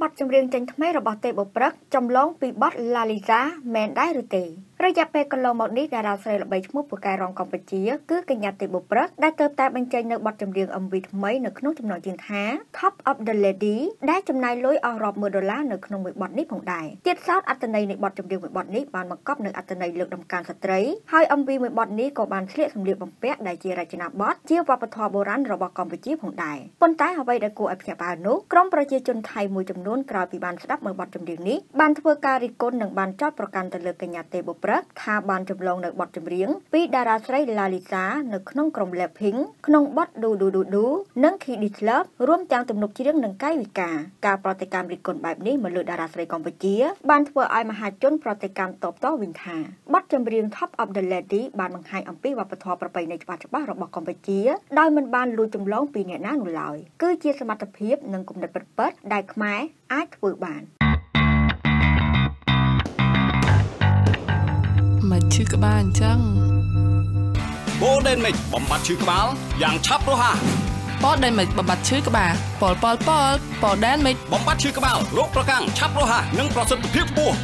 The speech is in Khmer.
បាត់ចម្រៀងចេញថ្មីរបស់ទេពបុព្រិកចំឡងពីបទ La Liza មែនដែរឬទេរយៈពេលកន្លងមកនេះតារាស្រីល្បីឈ្មោះពូកែរងកម្ពុជាគឺកញ្ញាទេពបុព្រិកដែលទើបតែបញ្ចេញនៅបទចម្រៀង MV ថ្មីនៅក្នុងចំណងជើងថា Top of the Lady ដែលចំណាយលុយអស់រាប់100,000ដុល្លារនៅក្នុងមួយបទនេះផងដែរទៀតសោតអត្ថន័យនៃបទចម្រៀងមួយបទនេះបានបង្កប់នៅអត្ថន័យលើកដំកើងស្ត្រីហើយ MV មួយបទនេះក៏បានឆ្លៀកសម្លៀកបំពាក់ដែលជារចនាបថជាវប្បធម៌បុរាណរបស់កម្ពុជាផងដែរប៉ុន្តែអ្វីដែលគួរឲ្យភ្ញាក់ផ្អើលនោះក្រុមប្រជាជនថៃមួយចំនួនក្រោយពីបានស្ដាប់មើលបទចម្រៀងនេះបានធ្វើការរិះគន់និងបានចោទប្រកាន់ទៅលើកញ្ញាទេពបុព្រិកថាបានចម្លងនៅបទចម្រៀងពីតារាស្រី La Liza នៅក្នុងក្រុម Blackpink ក្នុងបទ Do Do Do Do និង Kiss This Love រួមទាំងទំនុកច្រៀងនិងកាយវិការការប្រតិកម្មរិះគន់បែបនេះមកលើតារាស្រីកម្ពុជាបានធ្វើឲ្យមហាជនប្រតិកម្មតបតវិញថាបទចម្រៀង Top of the Lady បានបង្ហាញអំពីវប្បធម៌ប្រពៃណីច្បាស់ៗរបស់កម្ពុជាដោយមិនបានលួចចម្លងពីអ្នកណានោះឡើយគឺជាសមត្ថភាពនិងគំនិតពិតៗដែលខ្មែរអាចធ្វើបានមកឈឺក្បាលអញ្ចឹង Golden Mix បំបត្តិឈឺក្បាលយ៉ាងឆាប់រហ័ស Golden Mix បំបត្តិឈឺក្បាល Golden Mix បំបត្តិឈឺក្បាលរោគប្រកាំងឆាប់រហ័សនិងប្រសិទ្ធភាពខ្ពស់